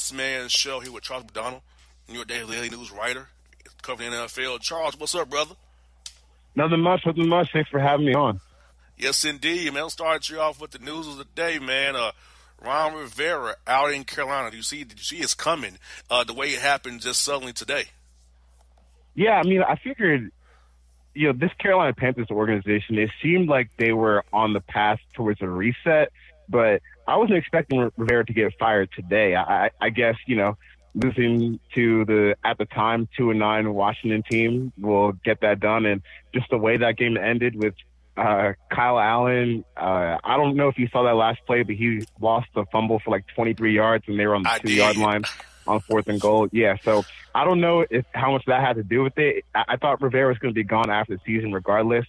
House Man show here with Charles McDonald, New York Daily News writer, covering the NFL. Charles, what's up, brother? Nothing much, nothing much. Thanks for having me on. Yes, indeed, man. I'll start you off with the news of the day, man. Ron Rivera out in Carolina. Did you see it's coming the way it happened just suddenly today? Yeah, I mean, I figured, you know, this Carolina Panthers organization, it seemed like they were on the path towards a reset, but I wasn't expecting Rivera to get fired today. I guess, you know, losing to the, at the time, 2-9 Washington team will get that done. And just the way that game ended with Kyle Allen, I don't know if you saw that last play, but he lost the fumble for like 23 yards and they were on the 2-yard line on 4th and goal. Yeah, so I don't know how much that had to do with it. I thought Rivera was going to be gone after the season regardless.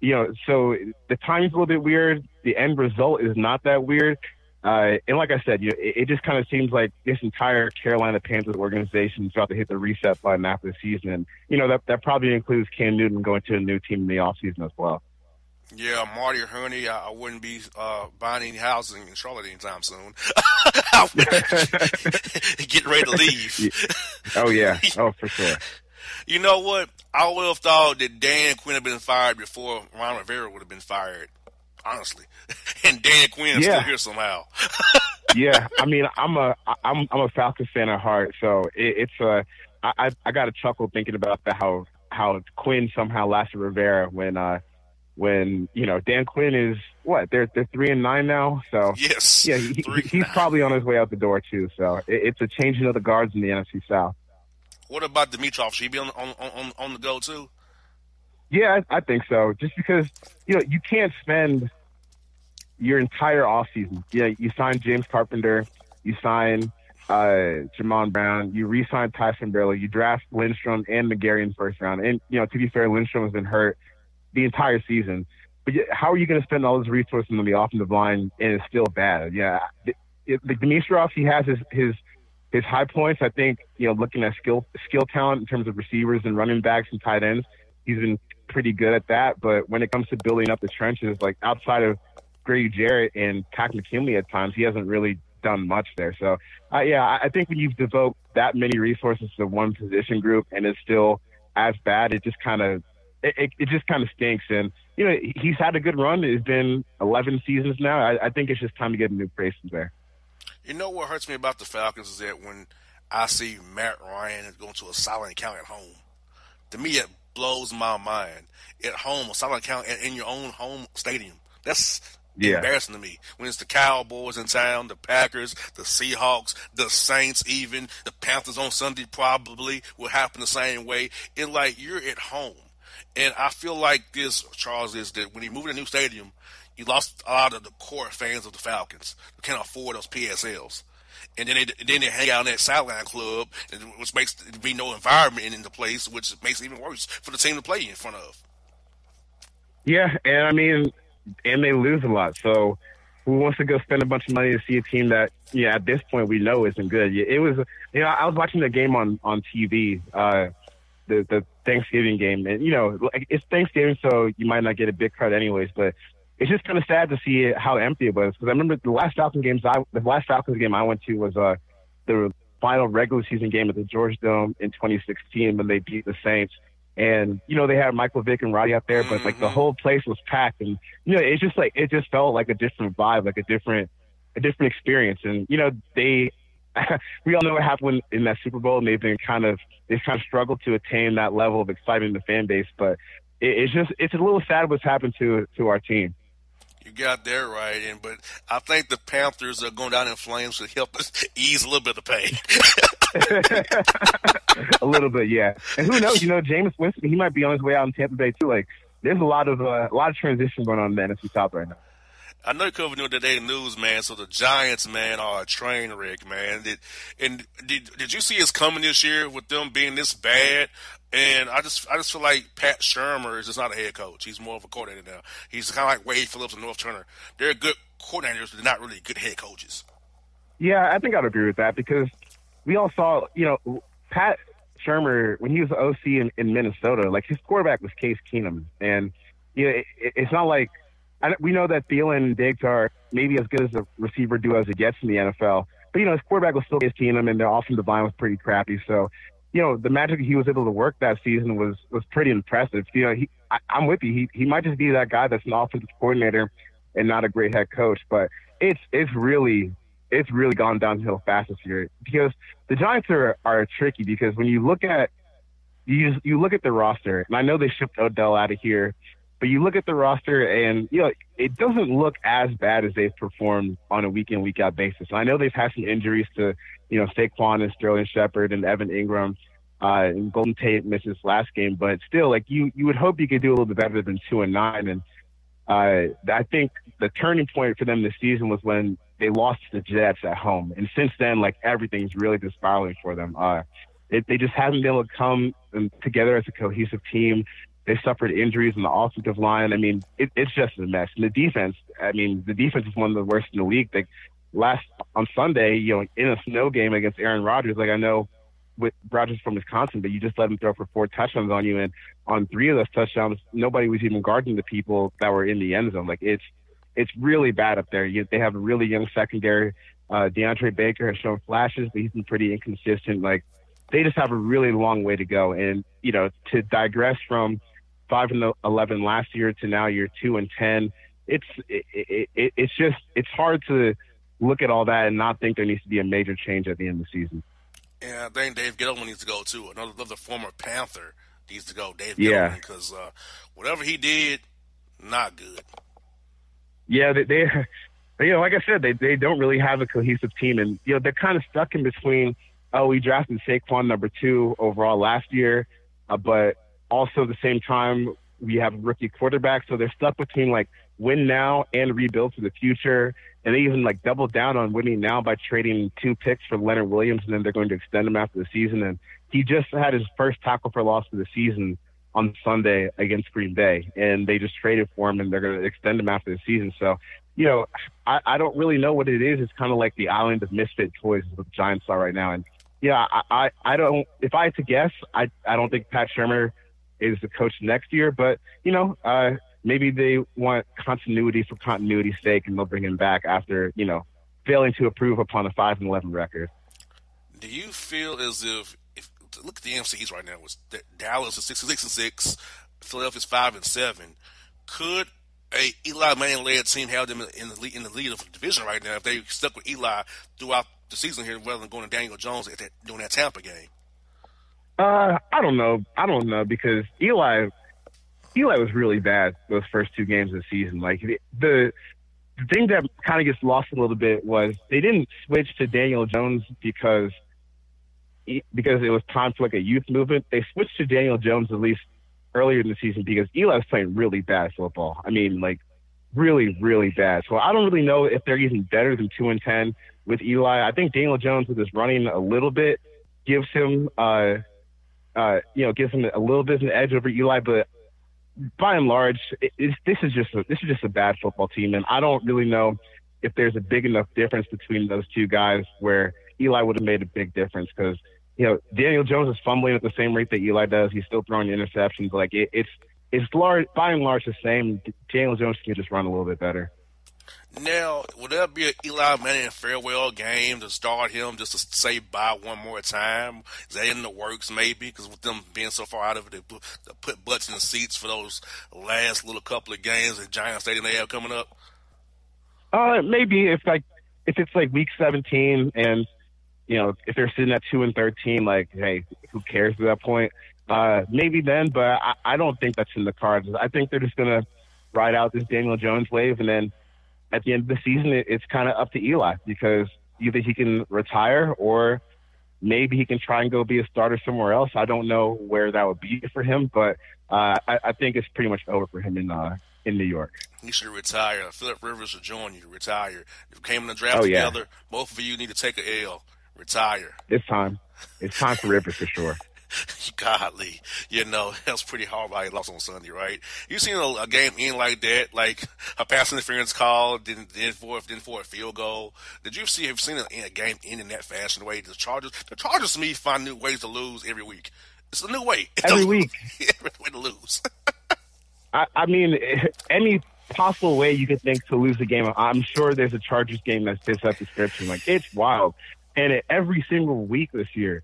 You know, so the timing's a little bit weird. The end result is not that weird. And like I said, you know, it just kind of seems like this entire Carolina Panthers organization is about to hit the reset button after the season. And, you know, that probably includes Cam Newton going to a new team in the offseason as well. Yeah, Marty or Herney, I wouldn't be buying any housing in Charlotte anytime soon. Getting ready to leave. Oh, yeah. Oh, for sure. You know what? I would have thought that Dan Quinn had been fired before Ron Rivera would have been fired, honestly. And Dan Quinn is still here somehow. Yeah, I mean, I'm a Falcons fan at heart, so I got a chuckle thinking about how Quinn somehow lasted Rivera when you know Dan Quinn is what they're 3-9 now, so yes, yeah, he's probably on his way out the door too. So it's a changing of the guards in the NFC South. What about Dimitroff? Should he be on the go too? Yeah, I think so. Just because, you know, you can't spend your entire offseason. Yeah, you signed James Carpenter, you signed Jamon Brown, you re-signed Tyson Burley, you draft Lindstrom and McGarry in the first round. And, you know, to be fair, Lindstrom has been hurt the entire season. But how are you going to spend all this resources on the offensive line and it's still bad? Yeah, the Dimitroff, he has his high points. I think, you know, looking at skill talent in terms of receivers and running backs and tight ends, he's been pretty good at that. But when it comes to building up the trenches, like outside of Grady Jarrett and Tak McKinley at times, he hasn't really done much there. So, yeah, I think when you've devoted that many resources to one position group and it's still as bad, it just kind of stinks. And, you know, he's had a good run. It's been 11 seasons now. I think it's just time to get a new face in there. You know what hurts me about the Falcons is that when I see Matt Ryan is going to a silent count at home, to me it blows my mind. At home, a silent count in your own home stadium. That's embarrassing to me. When it's the Cowboys in town, the Packers, the Seahawks, the Saints even, the Panthers on Sunday probably will happen the same way. It's like you're at home. And I feel like this, Charles, is that when you move to a new stadium, you lost a lot of the core fans of the Falcons who can't afford those PSLs. And then they hang out in that sideline club, which makes there be no environment in the place, which makes it even worse for the team to play in front of. Yeah, and I mean, and they lose a lot. So who wants to go spend a bunch of money to see a team that, yeah, at this point we know isn't good? It was, you know, I was watching the game on TV, the Thanksgiving game. And, you know, it's Thanksgiving, so you might not get a big crowd anyways, but it's just kind of sad to see how empty it was, because I remember the last Falcons game I went to was the final regular season game at the George Dome in 2016 when they beat the Saints. And, you know, they had Michael Vick and Roddy out there, but like the whole place was packed, and, you know, it's just like it just felt like a different vibe, like a different experience. And, you know, they we all know what happened in that Super Bowl, and they've kind of struggled to attain that level of excitement in the fan base, but it's a little sad what's happened to our team. You got that right, but I think the Panthers are going down in flames to help us ease a little bit of the pain. A little bit, yeah. And who knows? You know, Jameis Winston, he might be on his way out in Tampa Bay too. Like, there's a lot of transition going on in the NFC South right now. I know you're covering the Today News, man. So the Giants, man, are a train wreck, man. Did you see us coming this year with them being this bad? And I just feel like Pat Shurmur is just not a head coach. He's more of a coordinator now. He's kind of like Wade Phillips and Norv Turner. They're good coordinators, but they're not really good head coaches. Yeah, I think I'd agree with that, because we all saw, you know, Pat Shurmur, when he was the OC in Minnesota, like his quarterback was Case Keenum. And, you know, it's not like – we know that Thielen and Diggs are maybe as good as a receiver duo as it gets in the NFL. But, you know, his quarterback was still Case Keenum, and their offensive line was pretty crappy. So, you know, the magic he was able to work that season was pretty impressive. You know, I'm with you. He might just be that guy that's an offensive coordinator and not a great head coach. But it's really gone downhill fast this year, because the Giants are tricky, because when you look at the roster, and I know they shipped Odell out of here, but you look at the roster and, you know, it doesn't look as bad as they've performed on a week-in, week-out basis. And I know they've had some injuries to, you know, Saquon and Sterling Shepard and Evan Ingram, and Golden Tate missed his last game. But still, like, you would hope you could do a little bit better than 2-9. And I think the turning point for them this season was when they lost to the Jets at home. And since then, like, everything's really been spiraling for them. They just haven't been able to come together as a cohesive team. They suffered injuries in the offensive line. I mean, it's just a mess. And the defense, I mean, the defense is one of the worst in the league. Like, on Sunday, you know, in a snow game against Aaron Rodgers, like, I know with Rodgers from Wisconsin, but you just let him throw for 4 touchdowns on you. And on 3 of those touchdowns, nobody was even guarding the people that were in the end zone. Like, it's really bad up there. They have a really young secondary. DeAndre Baker has shown flashes, but he's been pretty inconsistent. Like, they just have a really long way to go. And, you know, to digress from 5-11 last year to now you're 2-10. It's just, it's hard to look at all that and not think there needs to be a major change at the end of the season. Yeah, I think Dave Gettleman needs to go too. Another former Panther needs to go. Dave Gettleman, yeah, because whatever he did, not good. Yeah, they you know, like I said, they don't really have a cohesive team, and you know they're kind of stuck in between. Oh, we drafted Saquon number 2 overall last year, but also, at the same time, we have a rookie quarterback, so they're stuck between, like, win now and rebuild for the future. And they even, like, double down on winning now by trading 2 picks for Leonard Williams, and then they're going to extend him after the season. And he just had his first tackle for loss of the season on Sunday against Green Bay, and they just traded for him, and they're going to extend him after the season. So, you know, I don't really know what it is. It's kind of like the island of misfit toys is what the Giants are right now. And, yeah, I don't – if I had to guess, I don't think Pat Shurmur – is the coach next year, but you know, maybe they want continuity for continuity's sake, and they'll bring him back after, you know, failing to improve upon a 5-11 record. Do you feel as if look at the MCs right now? Was Dallas is 6-6, Philadelphia's 5-7? Could a Eli Manning led team have them in the lead of the division right now if they stuck with Eli throughout the season here, rather than going to Daniel Jones during that Tampa game? I don't know because Eli was really bad those first 2 games of the season. Like the thing that kind of gets lost a little bit was they didn't switch to Daniel Jones because it was time for like a youth movement. They switched to Daniel Jones at least earlier in the season because Eli was playing really bad football. I mean, like really, really bad. So I don't really know if they're even better than 2-10 with Eli. I think Daniel Jones with his running a little bit gives him gives him a little bit of an edge over Eli, but by and large, this is just a bad football team, and I don't really know if there's a big enough difference between those 2 guys where Eli would have made a big difference because, you know, Daniel Jones is fumbling at the same rate that Eli does. He's still throwing interceptions. Like it's large by and large the same. Daniel Jones can just run a little bit better. Now, would there be an Eli Manning farewell game to start him just to say bye one more time? Is that in the works maybe? Because with them being so far out of it, they put butts in the seats for those last little couple of games at Giants Stadium they have coming up? Maybe if it's week 17 and, you know, if they're sitting at 2-13, like, hey, who cares at that point? Maybe then, but I don't think that's in the cards. I think they're just going to ride out this Daniel Jones wave, and then at the end of the season, it's kind of up to Eli because either he can retire or maybe he can try and go be a starter somewhere else. I don't know where that would be for him, but I think it's pretty much over for him in New York. He should retire. Philip Rivers should join you to retire. If you came in the draft together, both of you need to take a L. Retire. It's time. It's time for Rivers for sure. Godly, you know, that's pretty hard why he lost on Sunday, right? You seen a game end like that, like a pass interference call, didn't for a field goal. Did you see? Have seen a game end in that fashion? The way the Chargers, to me, find new ways to lose every week. It's a new way every week. Every way to lose. I mean, any possible way you could think to lose a game. I'm sure there's a Chargers game that fits that description. Like, it's wild. And every single week this year,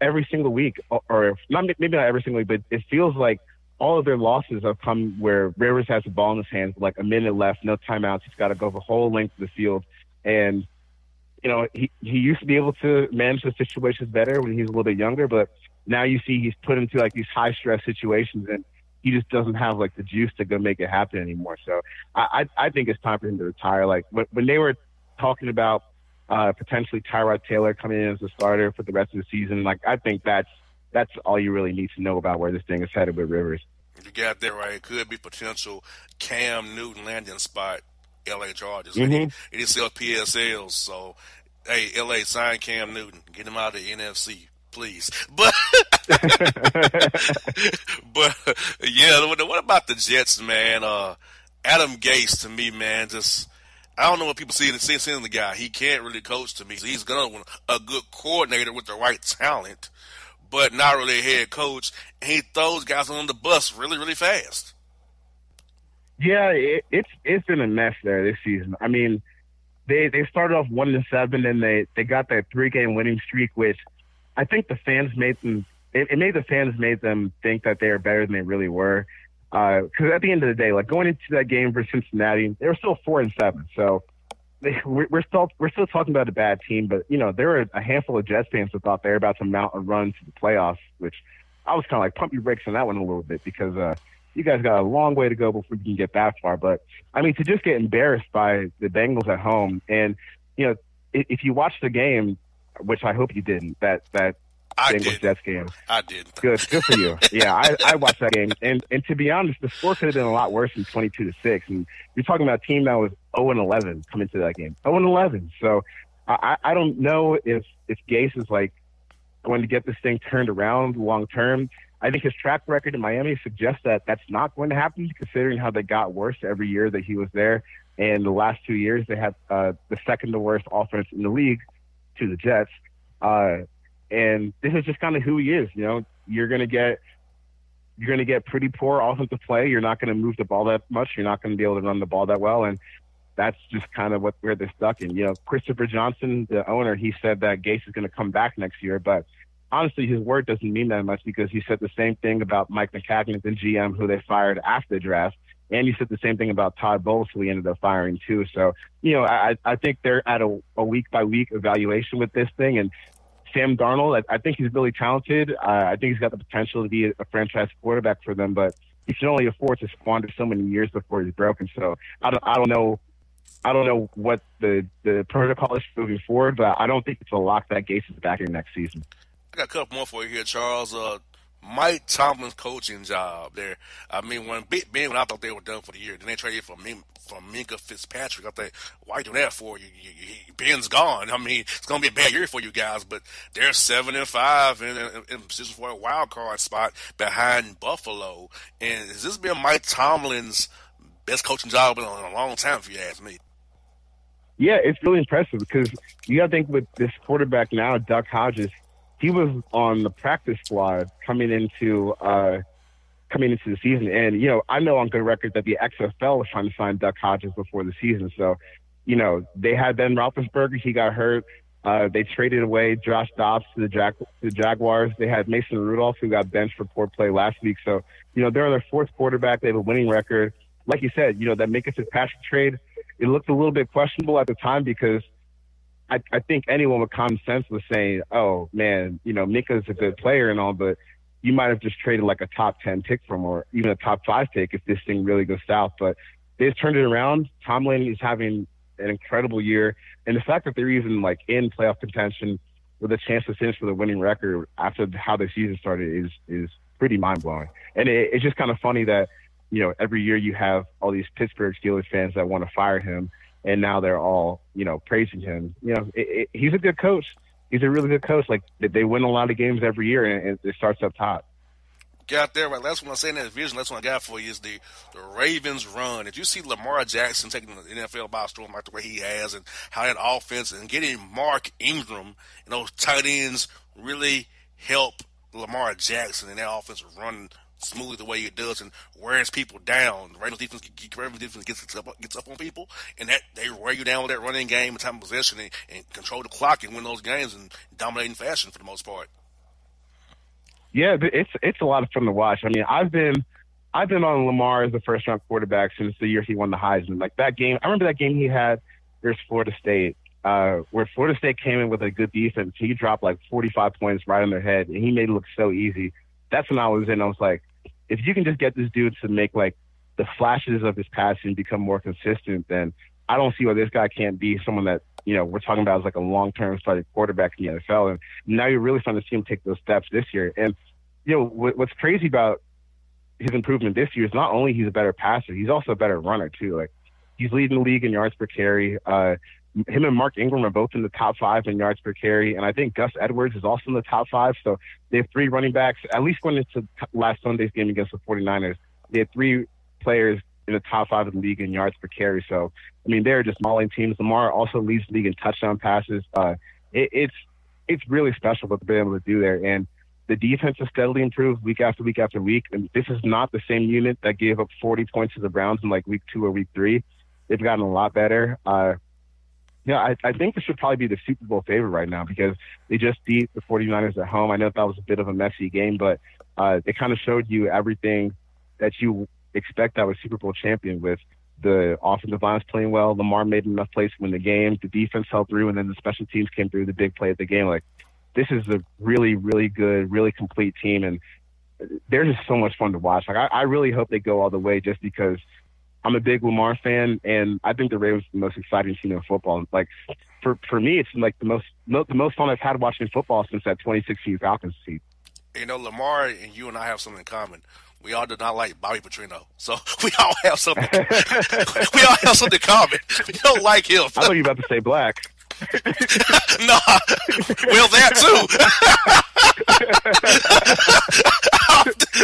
every single week, or not, maybe not every single week, but it feels like all of their losses have come where Rivers has the ball in his hands, like a minute left, no timeouts. He's got to go the whole length of the field. And, you know, he used to be able to manage the situations better when he was a little bit younger, but now you see he's put into, like, these high-stress situations, and he just doesn't have, like, the juice to go make it happen anymore. So I think it's time for him to retire. Like, when they were talking about potentially Tyrod Taylor coming in as a starter for the rest of the season, like, I think that's all you really need to know about where this thing is headed with Rivers. You got that right. It could be potential Cam Newton landing spot, L.A. Chargers. Mm-hmm. It is still PSLs. So, hey, L.A., sign Cam Newton. Get him out of the NFC. Please. But, yeah, what about the Jets, man? Adam Gase, to me, man, just, I don't know what people see in the guy. He can't really coach to me. He's going to a good coordinator with the right talent, but not really a head coach. And he throws guys on the bus really, really fast. Yeah, it's been a mess there this season. I mean, they started off 1-7, and they got that 3-game winning streak, which I think the fans made them. It made the fans think that they are better than they really were. Because at the end of the day, like going into that game for Cincinnati, they were still 4-7. So we're still talking about a bad team, but you know there were a handful of Jets fans that thought they were about to mount a run to the playoffs, which I was kind of like, pump your brakes on that one a little bit because you guys got a long way to go before you can get that far. But I mean, to just get embarrassed by the Bengals at home, and you know if you watch the game, which I hope you didn't, that Bengals-Jets game. I did. Good for you. Yeah, I watched that game. And to be honest, the score could have been a lot worse than 22-6. And you're talking about a team that was 0-11 coming to that game. 0-11. So I don't know if Gase is, like, going to get this thing turned around long-term. I think his track record in Miami suggests that that's not going to happen, considering how they got worse every year that he was there. And the last 2 years, they had the second-to-worst offense in the league to the Jets. And this is just kind of who he is. You know, you're going to get pretty poor offensive play. You're not going to move the ball that much. You're not going to be able to run the ball that well. And that's just kind of where they're stuck in. You know, Christopher Johnson, the owner, he said that Gase is going to come back next year. But honestly, his word doesn't mean that much because he said the same thing about Mike McCagnan, the GM, who they fired after the draft. And you said the same thing about Todd Bowles, who we ended up firing too. So, you know, I think they're at a week-by-week evaluation with this thing. And Sam Darnold, I think he's really talented. I think he's got the potential to be a franchise quarterback for them, but you can only afford to squander so many years before he's broken. So I don't know what the protocol is moving forward, but I don't think it's a lock that Gase is back in next season. I got a couple more for you here, Charles. Mike Tomlin's coaching job there. I mean, when Big Ben, when I thought they were done for the year, then they traded for Minkah Fitzpatrick. I think, why you do that for? Ben's gone. I mean, it's going to be a bad year for you guys, but they're 7-5 in position for a wild card spot behind Buffalo. And has this been Mike Tomlin's best coaching job in a long time, if you ask me? Yeah, it's really impressive because you got to think with this quarterback now, Duck Hodges, he was on the practice squad coming into the season. And, you know, I know on good record that the XFL was trying to sign Duck Hodges before the season. So, you know, they had Ben Roethlisberger. He got hurt. They traded away Josh Dobbs to the Jaguars. They had Mason Rudolph, who got benched for poor play last week. So, you know, they're their fourth quarterback. They have a winning record. Like you said, you know, that Minkah Fitzpatrick trade, it looked a little bit questionable at the time because I think anyone with common sense was saying, oh, man, you know, Minkah's a good player and all, but you might have just traded like a top 10 pick from or even a top 5 pick if this thing really goes south. But they've turned it around. Tomlin is having an incredible year. And the fact that they're even like in playoff contention with a chance to finish with a winning record after how the season started is pretty mind-blowing. And it's just kind of funny that, you know, every year you have all these Pittsburgh Steelers fans that want to fire him. And now they're all, you know, praising him. You know, he's a good coach. He's a really good coach. Like, they win a lot of games every year, and it starts up top. Got there, right? Last one I'm saying in that vision, last one I got for you is the Ravens run. Did you see Lamar Jackson taking the NFL by storm like the way he has and how that offense and getting Mark Ingram and those tight ends really help Lamar Jackson and that offense run smooth the way it does and wears people down. The Ravens defense gets up on people, and that they wear you down with that running game and time of possession and control the clock and win those games in dominating fashion for the most part. Yeah, it's a lot of fun to watch. I mean, I've been on Lamar as the first round quarterback since the year he won the Heisman. Like that game, I remember that game he had versus Florida State, where Florida State came in with a good defense. He dropped like 45 points right on their head, and he made it look so easy. That's when I was in. I was like, if you can just get this dude to make like the flashes of his passing become more consistent, then I don't see why this guy can't be someone that, you know, we're talking about as like a long-term starting quarterback in the NFL. And now you're really starting to see him take those steps this year. And, you know, what's crazy about his improvement this year is not only he's a better passer, he's also a better runner too. Like he's leading the league in yards per carry. Him and Mark Ingram are both in the top 5 in yards per carry. And I think Gus Edwards is also in the top 5. So they have 3 running backs, at least going into last Sunday's game against the 49ers. They had 3 players in the top 5 of the league in yards per carry. So, I mean, they're just mauling teams. Lamar also leads the league in touchdown passes. It's really special what they've been able to do there. And the defense has steadily improved week after week after week. And this is not the same unit that gave up 40 points to the Browns in like week 2 or week 3. They've gotten a lot better. Yeah, I think this should probably be the Super Bowl favorite right now because they just beat the 49ers at home. I know that was a bit of a messy game, but it kind of showed you everything that you expect out of a Super Bowl champion with the offensive line playing well. Lamar made enough plays to win the game. The defense held through, and then the special teams came through the big play at the game. Like, this is a really, really good, really complete team, and they're just so much fun to watch. Like, I really hope they go all the way just because – I'm a big Lamar fan, and I think the Ravens are the most exciting team in football. Like, for me, it's like the most fun I've had watching football since that 2016 Falcons season. You know, Lamar and you and I have something in common. We all do not like Bobby Petrino, so we all have something. We all have something in common. We don't like him. I thought you were about to say black. No, well that too.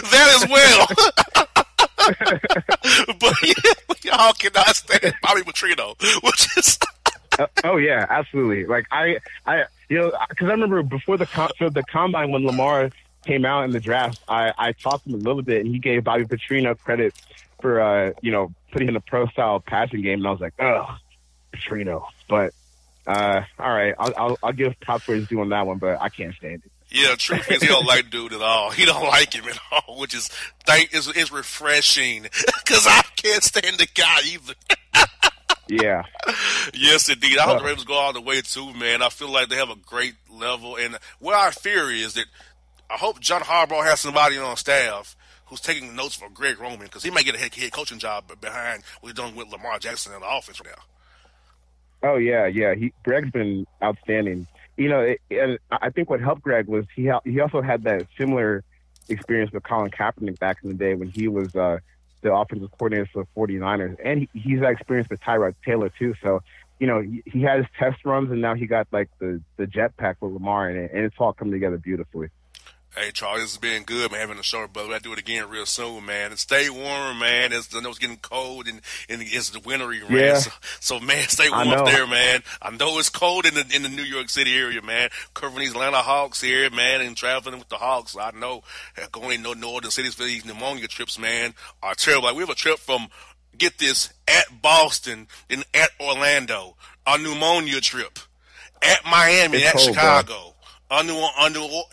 That as well. But yeah, we all cannot stand Bobby Petrino, which is oh yeah, absolutely. Like I you know, because I remember before the combine when Lamar came out in the draft, I talked to him a little bit, and he gave Bobby Petrino credit for you know, putting in a pro style passing game, and I was like, oh, Petrino. But all right, I'll give props for his due on that one, but I can't stand it. Yeah, truth is he don't like dude at all. He don't like him at all, which is it's refreshing because I can't stand the guy either. Yeah. Yes, indeed. I hope the Ravens go all the way too, man. I feel like they have a great level. And what I fear is that I hope John Harbaugh has somebody on staff who's taking notes for Greg Roman because he might get a head coaching job behind what he's doing with Lamar Jackson in the offense right now. Oh, yeah. Greg's been outstanding. You know, and I think what helped Greg was he also had that similar experience with Colin Kaepernick back in the day when he was the offensive coordinator for the 49ers. And he's had experience with Tyrod Taylor, too. So, you know, he had his test runs, and now he got, like, the jetpack with Lamar in it, and it's all coming together beautifully. Hey, Charles, this has been good, man, having a show, brother. We'll do it again real soon, man. And stay warm, man. I know it's getting cold, and it's the wintry, man. Yeah. So, man, stay warm there, man. I know it's cold in the New York City area, man. Covering these Atlanta Hawks here, man, and traveling with the Hawks. I know going to northern cities for these pneumonia trips, man, are terrible. Like, we have a trip from, get this, at Boston and at Orlando, a pneumonia trip, at Miami, it's at cold, Chicago. Bro. Under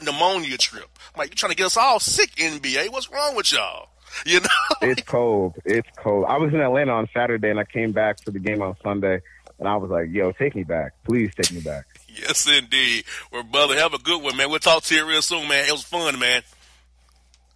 pneumonia trip. I'm like, you're trying to get us all sick, NBA. What's wrong with y'all? You know? It's cold. It's cold. I was in Atlanta on Saturday, and I came back to the game on Sunday, and I was like, yo, take me back. Please take me back. Yes, indeed. Well, brother, have a good one, man. We'll talk to you real soon, man. It was fun, man.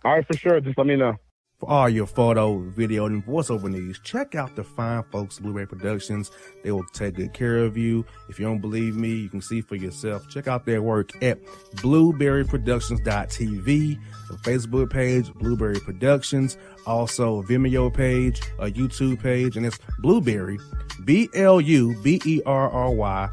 All right, for sure. Just let me know. For all your photo, video, and voiceover needs, check out the fine folks at Blu-ray Productions. They will take good care of you. If you don't believe me, you can see for yourself. Check out their work at blueberryproductions.tv, the Facebook page, Blueberry Productions, also a Vimeo page, a YouTube page, and it's Blueberry, BLUBERRY,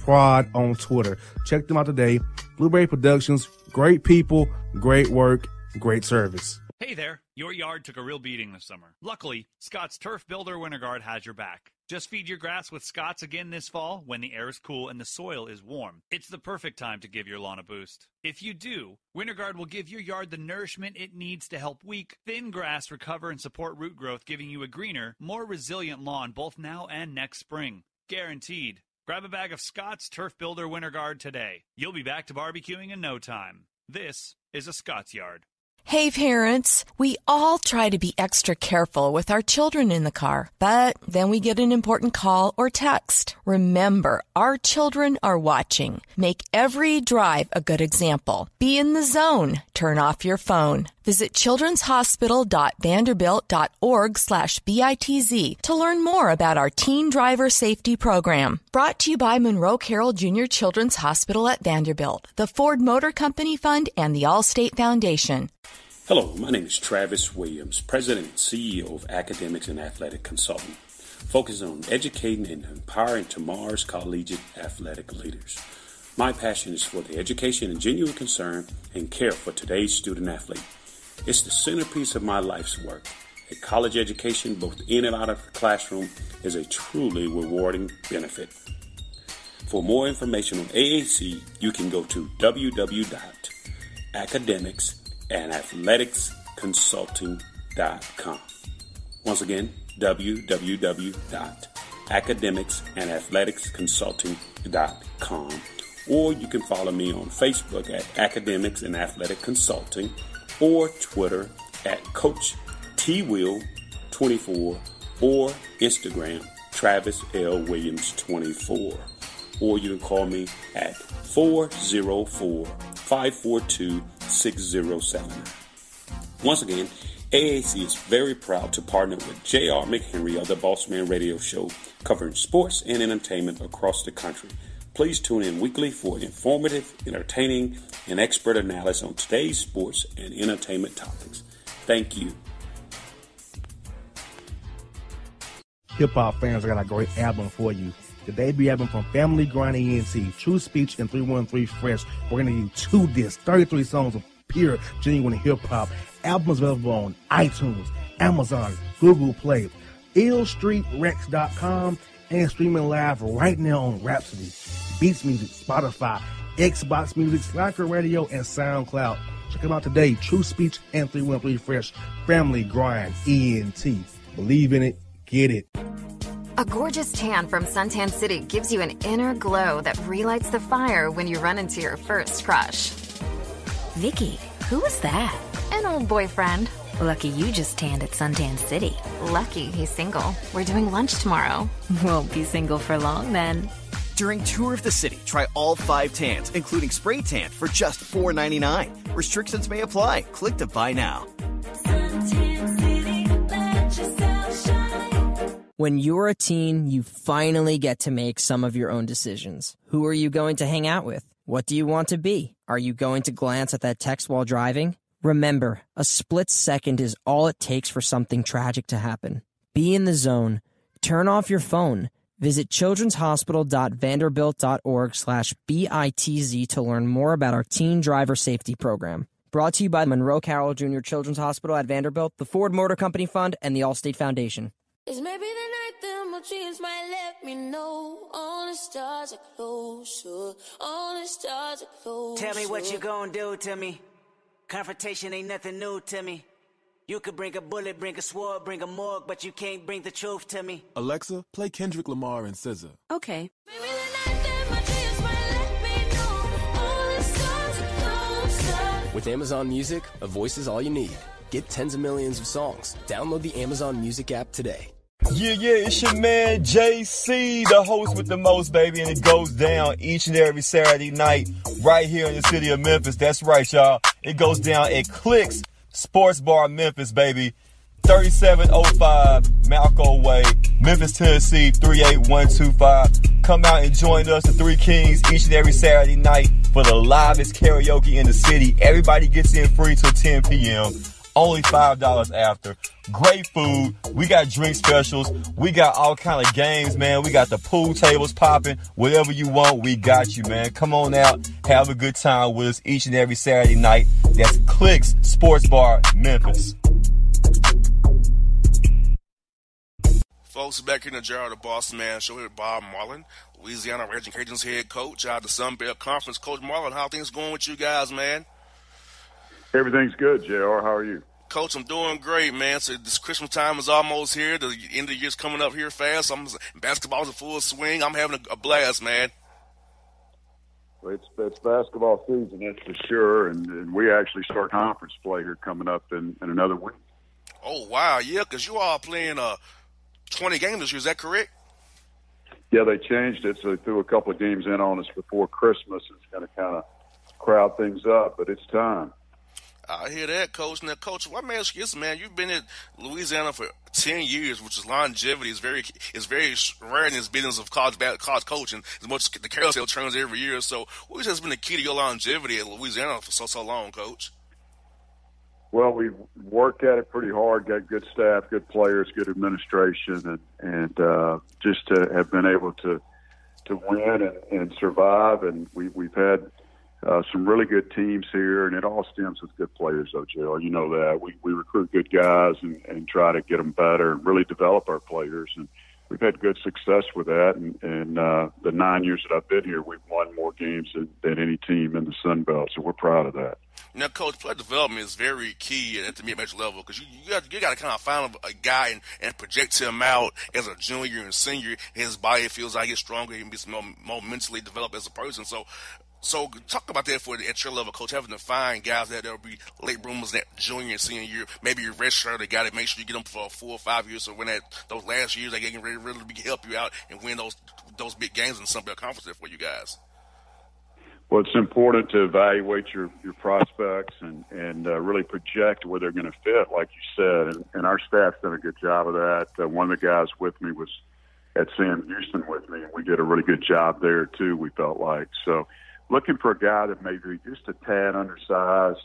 Prod on Twitter. Check them out today. Blueberry Productions, great people, great work, great service. Hey there, your yard took a real beating this summer. Luckily, Scott's Turf Builder Winter Guard has your back. Just feed your grass with Scotts again this fall when the air is cool and the soil is warm. It's the perfect time to give your lawn a boost. If you do, WinterGuard will give your yard the nourishment it needs to help weak, thin grass recover and support root growth, giving you a greener, more resilient lawn both now and next spring. Guaranteed. Grab a bag of Scotts Turf Builder WinterGuard today. You'll be back to barbecuing in no time. This is a Scotts yard. Hey parents, we all try to be extra careful with our children in the car, but then we get an important call or text. Remember, our children are watching. Make every drive a good example. Be in the zone. Turn off your phone. Visit childrenshospital.vanderbilt.org/BITZ to learn more about our Teen Driver Safety Program. Brought to you by Monroe Carroll Jr. Children's Hospital at Vanderbilt, the Ford Motor Company Fund, and the Allstate Foundation. Hello, my name is Travis Williams, President and CEO of Academics and Athletic Consulting, focused on educating and empowering tomorrow's collegiate athletic leaders. My passion is for the education and genuine concern and care for today's student athlete. It's the centerpiece of my life's work. A college education, both in and out of the classroom, is a truly rewarding benefit. For more information on AAC, you can go to www.academicsandathleticsconsulting.com. Once again, www.academicsandathleticsconsulting.com. Or you can follow me on Facebook at Academics and Athletic Consulting, or Twitter at Coach T Will 24, or Instagram Travis L Williams 24, or you can call me at 404-542-6079. Once again, AAC is very proud to partner with J.R. McHenry of the Boss Man Radio Show, covering sports and entertainment across the country. Please tune in weekly for informative, entertaining, and expert analysis on today's sports and entertainment topics. Thank you. Hip-hop fans, I got a great album for you. The debut album from Family Grind ENT, True Speech and 313 Fresh. We're going to do two discs, 33 songs of pure, genuine hip-hop. Albums available on iTunes, Amazon, Google Play, illstreetrex.com, and streaming live right now on Rhapsody, Beats Music, Spotify, Xbox Music, Slacker Radio, and SoundCloud. Check them out today. True Speech and 313 Fresh. Family Grind ENT. Believe in it. Get it. A gorgeous tan from Suntan City gives you an inner glow that relights the fire when you run into your first crush. Vicky, who was that? An old boyfriend. Lucky you just tanned at Suntan City. Lucky he's single. We're doing lunch tomorrow. Won't be single for long then. During Tour of the City, try all 5 tans, including spray tan, for just $4.99. Restrictions may apply. Click to buy now. Suntan City, let yourself shine. When you're a teen, you finally get to make some of your own decisions. Who are you going to hang out with? What do you want to be? Are you going to glance at that text while driving? Remember, a split second is all it takes for something tragic to happen. Be in the zone. Turn off your phone. Visit childrenshospital.vanderbilt.org/BITZ to learn more about our Teen Driver Safety Program. Brought to you by Monroe Carroll Jr. Children's Hospital at Vanderbilt, the Ford Motor Company Fund, and the Allstate Foundation. It's maybe the night that my dreams might let me know. All the stars are closer. All the stars are closer. Tell me what you gonna do to me. Confrontation ain't nothing new to me. You could bring a bullet, bring a sword, bring a morgue, but you can't bring the truth to me. Alexa, play Kendrick Lamar and SZA. Okay. With Amazon Music, a voice is all you need. Get tens of millions of songs. Download the Amazon Music app today. Yeah, it's your man JC, the host with the most, baby, and it goes down each and every Saturday night right here in the city of Memphis. That's right, y'all. It goes down at Clicks Sports Bar Memphis, baby. 3705 Malco Way, Memphis, Tennessee, 38125. Come out and join us, the Three Kings, each and every Saturday night for the livest karaoke in the city. Everybody gets in free till 10 p.m. Only $5 after. Great food. We got drink specials. We got all kind of games, man. We got the pool tables popping. Whatever you want, we got you, man. Come on out. Have a good time with us each and every Saturday night. That's Clicks Sports Bar, Memphis. Folks, back here in the Jared the Boss Man Show here with Bob Marlin, Louisiana Raging Cajuns head coach out of the Sunbelt Conference. Coach Marlin, how things going with you guys, man? Everything's good, JR. How are you? Coach, I'm doing great, man. So this Christmas time is almost here. The end of the year's coming up here fast. Basketball's in full swing. I'm having a blast, man. It's basketball season, that's for sure, and we actually start conference play here coming up in another week. Oh, wow, yeah, because you all are playing 20 games this year, is that correct? Yeah, they changed it, so they threw a couple of games in on us before Christmas. It's going to kind of crowd things up, but it's time. I hear that, Coach. Now, Coach, let me ask you this, man. You've been at Louisiana for 10 years, which is longevity. It's very rare in this business of college coaching, as much as the carousel turns every year. So what has been the key to your longevity at Louisiana for so long, Coach? Well, we worked at it pretty hard, got good staff, good players, good administration, and just to have been able to win and survive. And we've had some really good teams here, and it all stems with good players, though, Jill. You know that. We recruit good guys and try to get them better and really develop our players. And we've had good success with that. And the 9 years that I've been here, we've won more games than any team in the Sun Belt, so we're proud of that. Now, Coach, player development is very key at the mid-major level because you got to kind of find a guy and project him out as a junior and senior. His body feels like he's stronger. He can be more mentally developed as a person. So talk about that for at your level, Coach, having to find guys that will be late bloomers that junior and senior year. Maybe your redshirt, they got to make sure you get them for 4 or 5 years. So when those last years, they can really help you out and win those big games in the Sun Belt Conference there for you guys. Well, it's important to evaluate your prospects and really project where they're going to fit, like you said. And our staff's done a good job of that. One of the guys with me was at Sam Houston with me, and we did a really good job there too, we felt like. So looking for a guy that maybe just a tad undersized,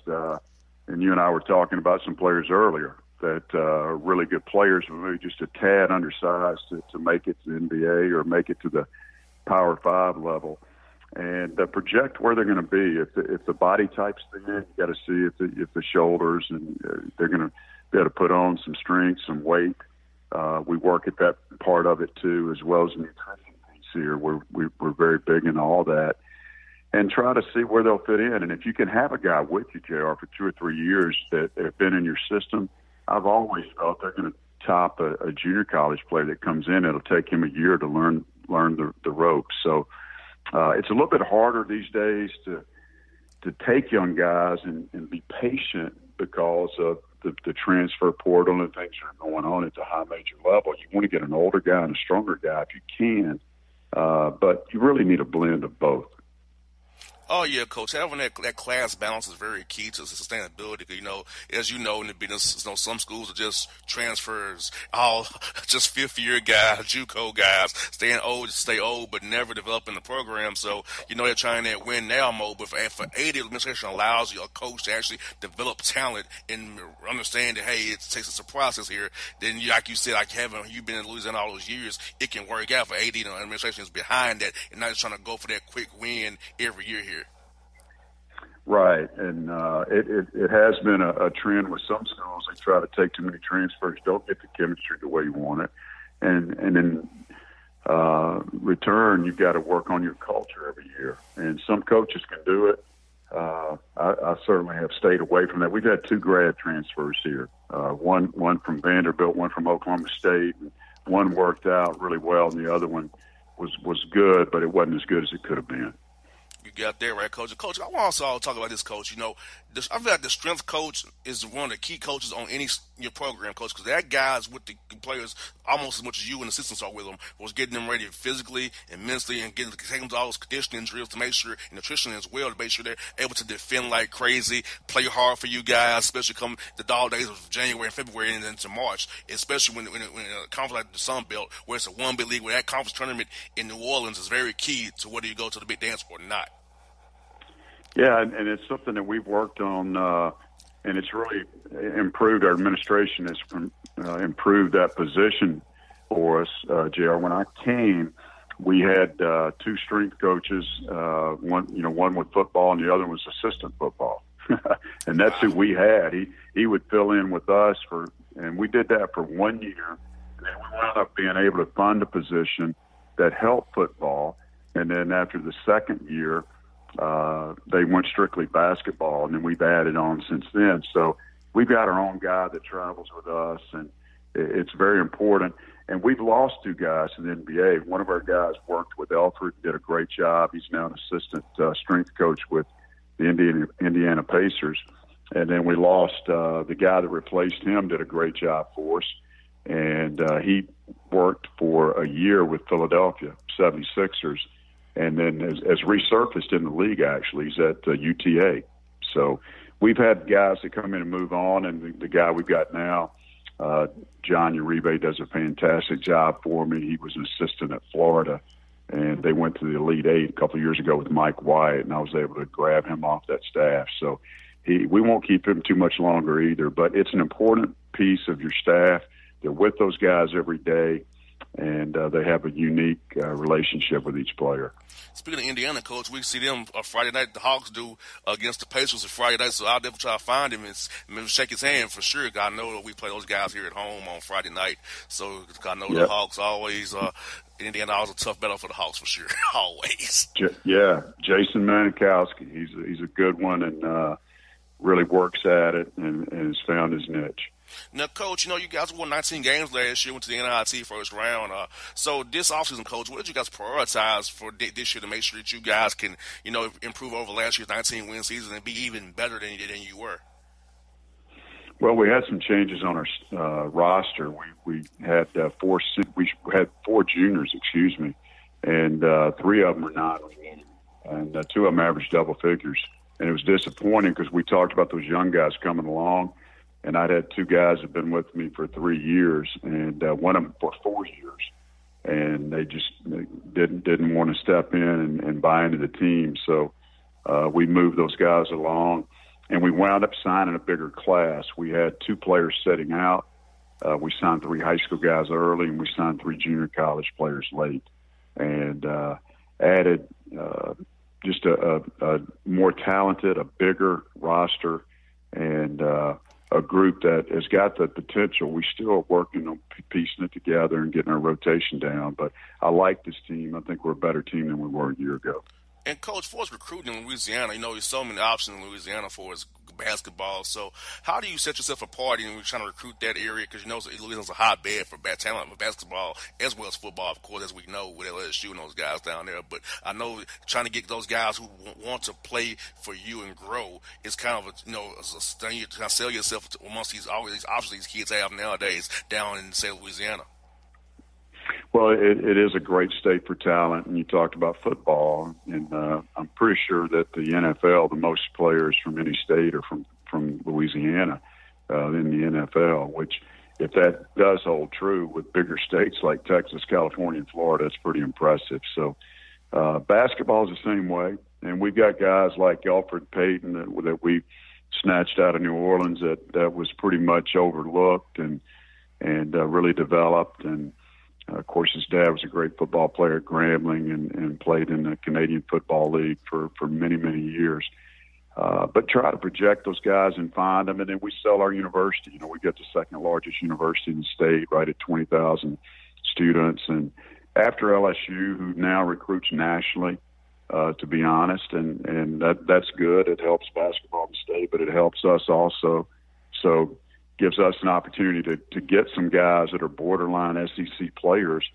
and you and I were talking about some players earlier that are really good players, but maybe just a tad undersized to make it to the NBA or make it to the Power 5 level. And project where they're going to be. If the body type's thin, you got to see if the shoulders, and they're going to be able to put on some strength, some weight. We work at that part of it too, as well as nutrition piece here. We're very big in all that, and try to see where they'll fit in. And if you can have a guy with you, JR, for 2 or 3 years that have been in your system, I've always felt they're going to top a junior college player that comes in. It'll take him a year to learn the ropes. So. It's a little bit harder these days to take young guys and be patient because of the transfer portal and things that are going on at the high major level. You want to get an older guy and a stronger guy if you can, but you really need a blend of both. Oh, yeah, Coach. Having that class balance is very key to sustainability. You know, as you know, in the business, you know, some schools are just transfers, all just fifth-year guys, JUCO guys, staying old to stay old but never developing the program. So, you know, they're trying that win-now mode. But for 80, administration allows your coach to actually develop talent and understand that, hey, it takes a process here. Then, like you said, like having you've been in Louisiana all those years, it can work out for 80. You know, administration is behind that and not just trying to go for that quick win every year here. Right, and it has been a trend with some schools. They try to take too many transfers, don't get the chemistry the way you want it, and in return, you've got to work on your culture every year. And some coaches can do it. I certainly have stayed away from that. We've had 2 grad transfers here, one from Vanderbilt, one from Oklahoma State, and one worked out really well, and the other one was good, but it wasn't as good as it could have been. You got there, right, Coach? Coach, I want to also talk about this, Coach. You know, I feel like the strength coach is one of the key coaches on any your program, Coach, because that guy's with the players almost as much as you and the assistants are with them. Was getting them ready physically and mentally and taking them to all those conditioning drills to make sure, and nutrition as well, to make sure they're able to defend like crazy, play hard for you guys, especially come the dog days of January and February and into March, especially when a conference like the Sun Belt, where it's a 1B league, where that conference tournament in New Orleans is very key to whether you go to the big dance or not. Yeah, and it's something that we've worked on, and it's really improved. Our administration has improved that position for us, JR. When I came, we had 2 strength coaches, one with football and the other was assistant football. And that's who we had. He would fill in with us, and we did that for 1 year And we wound up being able to fund a position that helped football. And then after the second year, they went strictly basketball, and then we've added on since then. So we've got our own guy that travels with us, and it's very important. And we've lost two guys in the NBA. One of our guys worked with Elford, did a great job. He's now an assistant strength coach with the Indiana Pacers. And then we lost the guy that replaced him, did a great job for us. And he worked for a year with Philadelphia 76ers, and then has resurfaced in the league, actually. He's at UTA. So we've had guys that come in and move on, and the guy we've got now, John Uribe, does a fantastic job for me. He was an assistant at Florida, and they went to the Elite Eight a couple of years ago with Mike White, and I was able to grab him off that staff. So we won't keep him too much longer either, but it's an important piece of your staff. They're with those guys every day, and they have a unique relationship with each player. Speaking of Indiana, Coach, we see them Friday night. The Hawks do against the Pacers on Friday night, so I'll definitely try to find him and shake his hand for sure. I know that we play those guys here at home on Friday night, so I know the Hawks always Indiana always a tough battle for the Hawks for sure, always. Yeah, Jason Manikowski, he's a good one, and really works at it and has found his niche. Now, Coach, you guys won 19 games last year, went to the NIT first round. So this offseason, Coach, what did you guys prioritize for this year to make sure that you guys can, improve over last year's 19-win season and be even better than you were? Well, we had some changes on our roster. We had four juniors, and three of them are not, and two of them averaged double figures. And it was disappointing because we talked about those young guys coming along. And I'd had two guys that have been with me for 3 years, and one of them for 4 years. And they just didn't want to step in and buy into the team. So we moved those guys along, and we wound up signing a bigger class. We had two players sitting out. We signed three high school guys early, and we signed three junior college players late, and added just a more talented, a bigger roster, and a group that has got the potential. We still are working on piecing it together and getting our rotation down, but I like this team. I think we're a better team than we were a year ago. And, Coach, for us recruiting in Louisiana, there's so many options in Louisiana for us basketball. So how do you set yourself apart in trying to recruit that area? Because, Louisiana's a hotbed for bad talent for basketball as well as football, of course, as we know with LSU and those guys down there. But I know trying to get those guys who want to play for you and grow is kind of a thing you're trying to sell yourself amongst all these options these kids have nowadays down in, say, Louisiana. Well, it is a great state for talent, and you talked about football, and I'm pretty sure that the NFL, the most players from any state are from Louisiana in the NFL, which if that does hold true with bigger states like Texas, California, and Florida, it's pretty impressive. So basketball is the same way, and we've got guys like Alfred Payton that we snatched out of New Orleans that was pretty much overlooked and really developed, and of course, his dad was a great football player at Grambling and played in the Canadian Football League for many, many years. But try to project those guys and find them, and then we sell our university. We've got the second largest university in the state, right at 20,000 students. And after LSU, who now recruits nationally, to be honest, and that's good. It helps basketball in the state, but it helps us also. So gives us an opportunity to get some guys that are borderline SEC players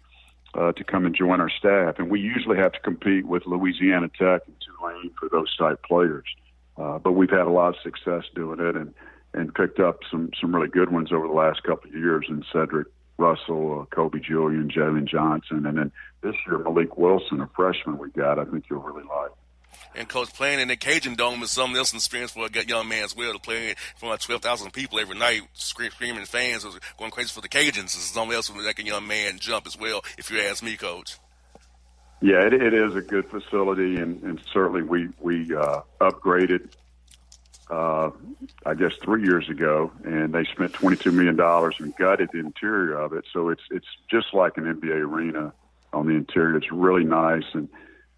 to come and join our staff. And we usually have to compete with Louisiana Tech and Tulane for those type players. But we've had a lot of success doing it and picked up some really good ones over the last couple of years in Cedric Russell, Kobe Julian, Jalen Johnson. And then this year, Malik Wilson, a freshman we got, I think you'll really like. And, Coach, playing in the Cajun Dome is something else an experience for a young man as well. To play in front of 12,000 people every night, screaming fans, going crazy for the Cajuns. It's something else for that young man jump as well, if you ask me, Coach. Yeah, it is a good facility, and certainly we upgraded, I guess, 3 years ago, and they spent $22 million and gutted the interior of it. So it's just like an NBA arena on the interior. It's really nice, and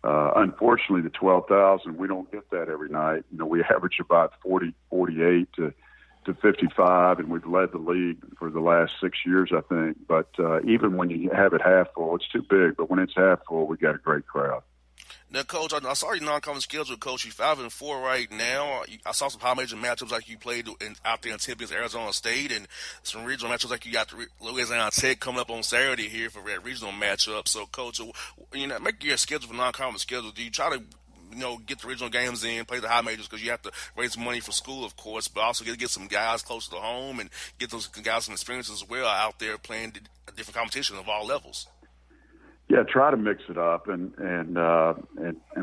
unfortunately, the 12,000, we don't get that every night. We average about 40, 48 to to 55, and we've led the league for the last 6 years, I think. But even when you have it half full, it's too big. But when it's half full, we got a great crowd. Now, Coach, I saw your non-conference skills with Coach. You're 5-4 right now. I saw some high-major matchups like you played out there in Tippins, Arizona State, and some regional matchups like you got Louisiana Tech coming up on Saturday here for that regional matchup. So, Coach, you know, make your schedule for non-conference schedule. Do you try to, you know, get the regional games in, play the high majors, because you have to raise money for school, of course, but also get some guys closer to home and get those guys some experience as well out there playing different competition of all levels? Yeah, try to mix it up and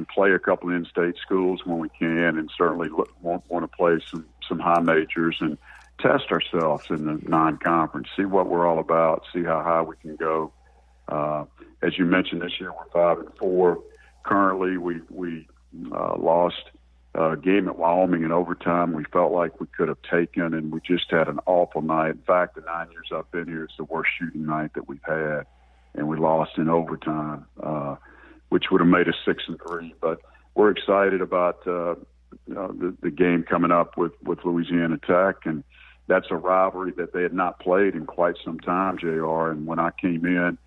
play a couple of in-state schools when we can, and certainly want to play some high majors and test ourselves in the non-conference, see what we're all about, see how high we can go. As you mentioned, this year we're 5-4. Currently, we lost a game at Wyoming in overtime. We felt like we could have taken, and we just had an awful night. In fact, the 9 years I've been here, it's the worst shooting night that we've had, and we lost in overtime, which would have made us 6-3. But we're excited about the game coming up with Louisiana Tech, and that's a rivalry that they had not played in quite some time, JR. And when I came in,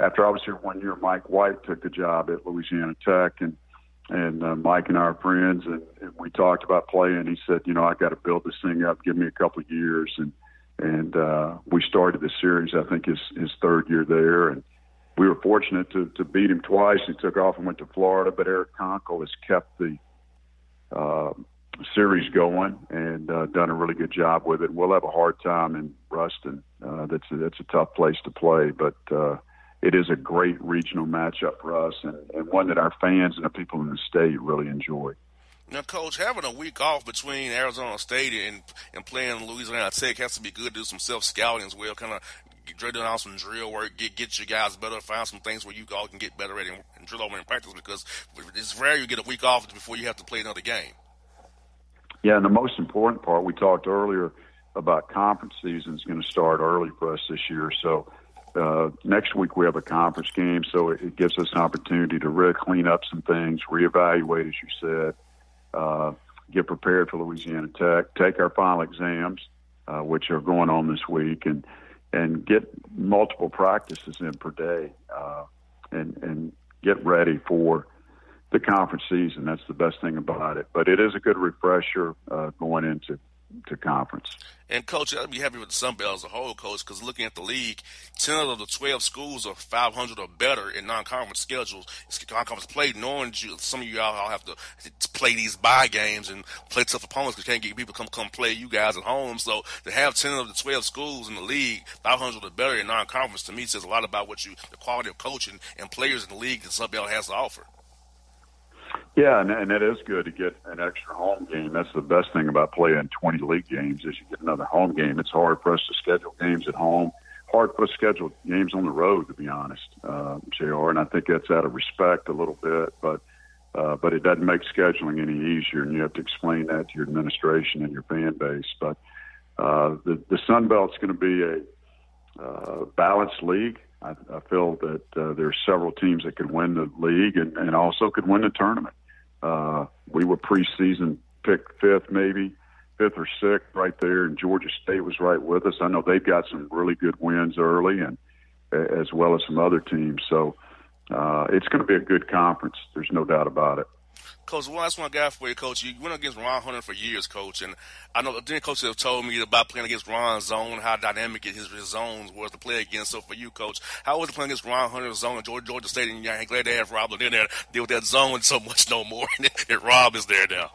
after I was here 1 year, Mike White took the job at Louisiana Tech, and Mike and I are friends, and we talked about playing. He said, you know, I got to build this thing up. Give me a couple of years. And we started the series, I think, his third year there. And we were fortunate to beat him twice. He took off and went to Florida. But Eric Conkle has kept the series going and done a really good job with it. We'll have a hard time in Ruston. That's a tough place to play. But it is a great regional matchup for us, and one that our fans and the people in the state really enjoy. Now, Coach, having a week off between Arizona State and playing Louisiana Tech has to be good to do some self-scouting as well, kind of doing out some drill work, get your guys better, find some things where you all can get better at and drill over in practice, because it's rare you get a week off before you have to play another game. Yeah, and the most important part, we talked earlier about conference season is going to start early for us this year, so next week we have a conference game, so it gives us an opportunity to really clean up some things, reevaluate, as you said, get prepared for Louisiana Tech, take our final exams, which are going on this week, and get multiple practices in per day, and get ready for the conference season. That's the best thing about it. But it is a good refresher going into conference. And, Coach, I'd be happy with the Sun Belt as a whole, Coach, because looking at the league, 10 of the 12 schools are 500 or better in non-conference schedules. It's non-conference play, knowing some of you all have to play these bye games and play tough opponents because you can't get people to come play you guys at home. So to have 10 of the 12 schools in the league, 500 or better in non-conference, to me says a lot about the quality of coaching and players in the league that Sun Belt has to offer. Yeah, and it is good to get an extra home game. That's the best thing about playing 20 league games is you get another home game. It's hard for us to schedule games at home, hard for us to schedule games on the road, to be honest, JR, and I think that's out of respect a little bit, but it doesn't make scheduling any easier, and you have to explain that to your administration and your fan base. But the Sun Belt's going to be a balanced league. I feel that there are several teams that could win the league and also could win the tournament. We were preseason pick fifth or sixth right there, and Georgia State was right with us. I know they've got some really good wins early, and as well as some other teams. So it's going to be a good conference. There's no doubt about it. Coach, one last one I got for you, Coach. You went against Ron Hunter for years, Coach, and I know then Coach have told me about playing against Ron's zone, how dynamic his zones was to play against. So for you, Coach, how was it playing against Ron Hunter's zone in Georgia State? And I'm glad to have Rob in there deal with that zone so much no more, and Rob is there now.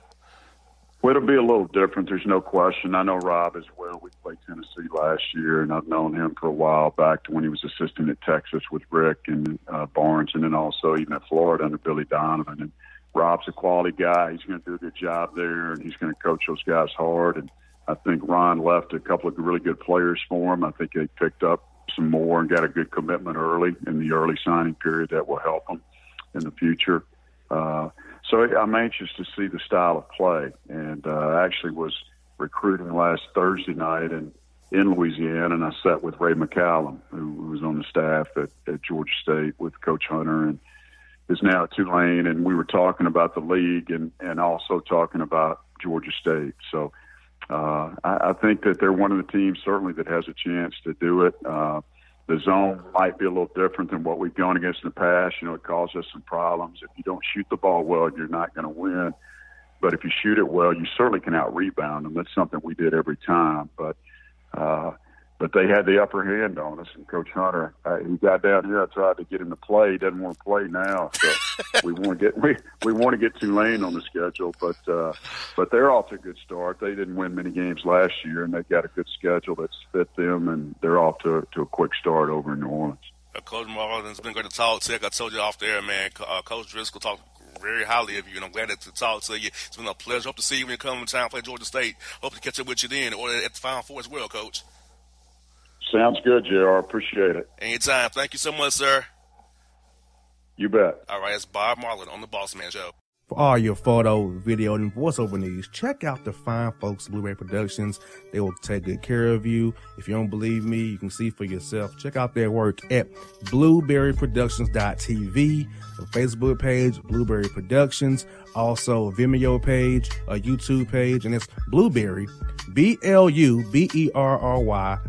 Well, it'll be a little different. There's no question. I know Rob as well. We played Tennessee last year, and I've known him for a while back to when he was assistant at Texas with Rick and Barnes, and then also even at Florida under Billy Donovan. And Rob's a quality guy. He's going to do a good job there, and he's going to coach those guys hard. And I think Ron left a couple of really good players for him. I think they picked up some more and got a good commitment early in the early signing period that will help them in the future. So I'm anxious to see the style of play. And I actually was recruiting last Thursday night in Louisiana, and I sat with Ray McCallum, who was on the staff at Georgia State with Coach Hunter, and is now at Tulane, and we were talking about the league and also talking about Georgia State. So I think that they're one of the teams certainly that has a chance to do it. The zone might be a little different than what we've gone against in the past. You know, it caused us some problems. If you don't shoot the ball well, you're not going to win. But if you shoot it well, you certainly can out-rebound them. That's something we did every time. But they had the upper hand on us. And Coach Hunter, he got down here. I tried to get him to play. He doesn't want to play now. So we want to get Tulane on the schedule. But they're off to a good start. They didn't win many games last year, and they've got a good schedule that's fit them, and they're off to a quick start over in New Orleans. Coach Marlin's been great to talk to. Like I told you off the air, man, Coach Driscoll talked very highly of you, and I'm glad to talk to you. It's been a pleasure. Hope to see you when you come in town to play Georgia State. Hope to catch up with you then, or at the Final Four as well, Coach. Sounds good, JR. Appreciate it. Anytime. Thank you so much, sir. You bet. All right, it's Bob Marlin on The Boss Man Show. For all your photo, video, and voiceover needs, check out the fine folks at Blue Ray Productions. They will take good care of you. If you don't believe me, you can see for yourself. Check out their work at blueberryproductions.tv, the Facebook page, Blueberry Productions, also a Vimeo page, a YouTube page, and it's Blueberry, Bluberry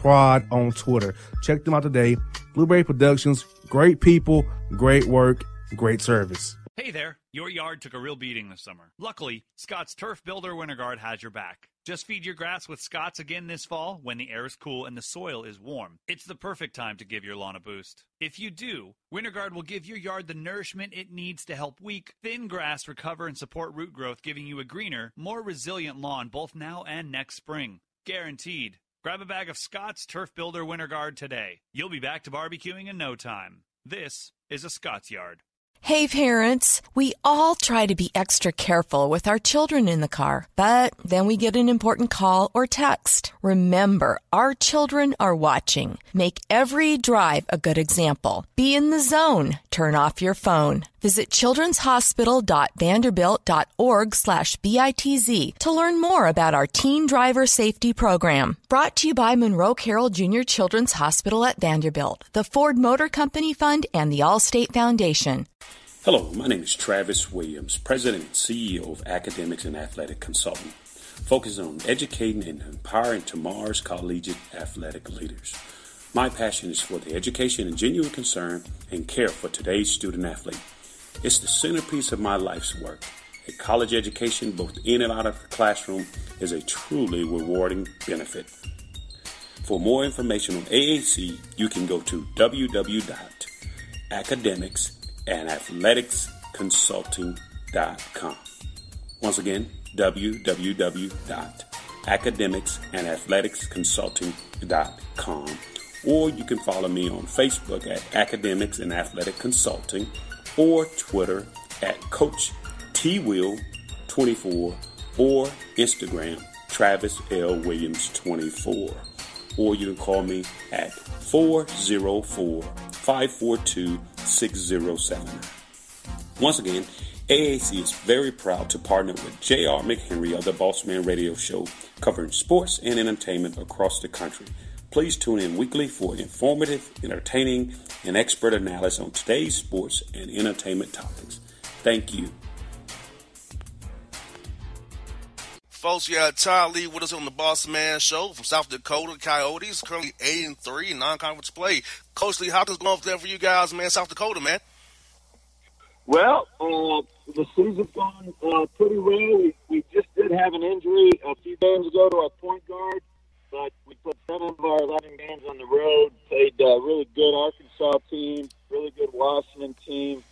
Prod on Twitter. Check them out today. Blueberry Productions, great people, great work, great service. Hey there, your yard took a real beating this summer. Luckily, Scott's Turf Builder Winter Guard has your back. Just feed your grass with Scott's again this fall when the air is cool and the soil is warm. It's the perfect time to give your lawn a boost. If you do, Winter Guard will give your yard the nourishment it needs to help weak, thin grass recover and support root growth, giving you a greener, more resilient lawn both now and next spring. Guaranteed. Grab a bag of Scott's Turf Builder Winter Guard today. You'll be back to barbecuing in no time. This is a Scott's Yard. Hey parents, we all try to be extra careful with our children in the car, but then we get an important call or text. Remember, our children are watching. Make every drive a good example. Be in the zone. Turn off your phone. Visit childrenshospital.vanderbilt.org/BITZ to learn more about our Teen Driver Safety Program. Brought to you by Monroe Carroll Jr. Children's Hospital at Vanderbilt, the Ford Motor Company Fund, and the Allstate Foundation. Hello, my name is Travis Williams, President and CEO of Academics and Athletic Consulting, focusing on educating and empowering tomorrow's collegiate athletic leaders. My passion is for the education and genuine concern and care for today's student athlete. It's the centerpiece of my life's work. A college education, both in and out of the classroom, is a truly rewarding benefit. For more information on AAC, you can go to www.academicsandathleticsconsulting.com. Once again, www.academicsandathleticsconsulting.com. Or you can follow me on Facebook at Academics and Athletic Consulting, or Twitter at Coach T Will 24, or Instagram Travis L Williams 24. Or you can call me at 404-542-6079. Once again, AAC is very proud to partner with J.R. McHenry of the Boss Man Radio Show, covering sports and entertainment across the country. Please tune in weekly for informative, entertaining, and expert analysis on today's sports and entertainment topics. Thank you. Folks, you got Ty Lee with us on the Boss Man Show from South Dakota Coyotes, currently 8-3 in non-conference play. Coach Lee, how does it go up there for you guys, man, South Dakota, man? Well, the season's gone pretty well. We just did have an injury a few games ago to our point guard, but we put 7 of our 11 games on the road, played a really good Arkansas team, really good Washington team,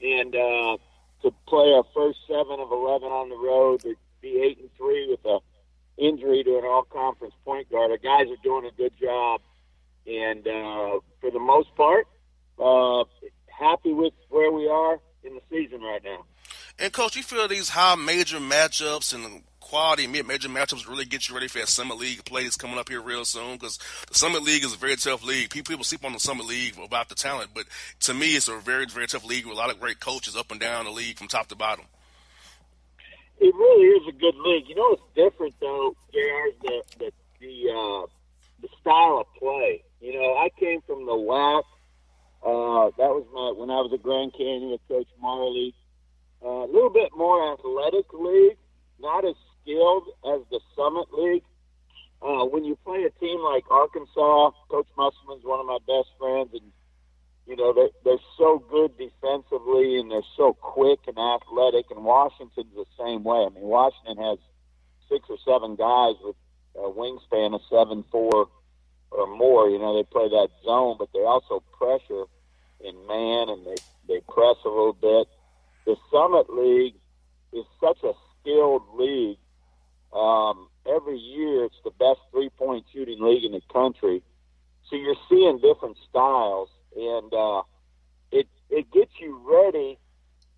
and to play our first 7 of 11 on the road, to be 8-3 with an injury to an all-conference point guard. Our guys are doing a good job, and for the most part, happy with where we are in the season right now. And, Coach, you feel these high major matchups and quality mid-major matchups really get you ready for that Summit League play that's coming up here real soon? Because the Summit League is a very tough league. People sleep on the Summit League about the talent, but to me it's a very, very tough league with a lot of great coaches up and down the league from top to bottom. It really is a good league. You know what's different, though, JR, the style of play. You know, I came from the WAC. That was when I was at Grand Canyon with Coach Marley. A little bit more athletic league, not as skilled as the Summit League. When you play a team like Arkansas, Coach Musselman's one of my best friends, and you know they're so good defensively and they're so quick and athletic. And Washington's the same way. I mean, Washington has 6 or 7 guys with a wingspan of 7'4" or more. You know, they play that zone, but they also pressure in man and they press a little bit. The Summit League is such a skilled league. Every year it's the best three-point shooting league in the country. So you're seeing different styles, and it gets you ready,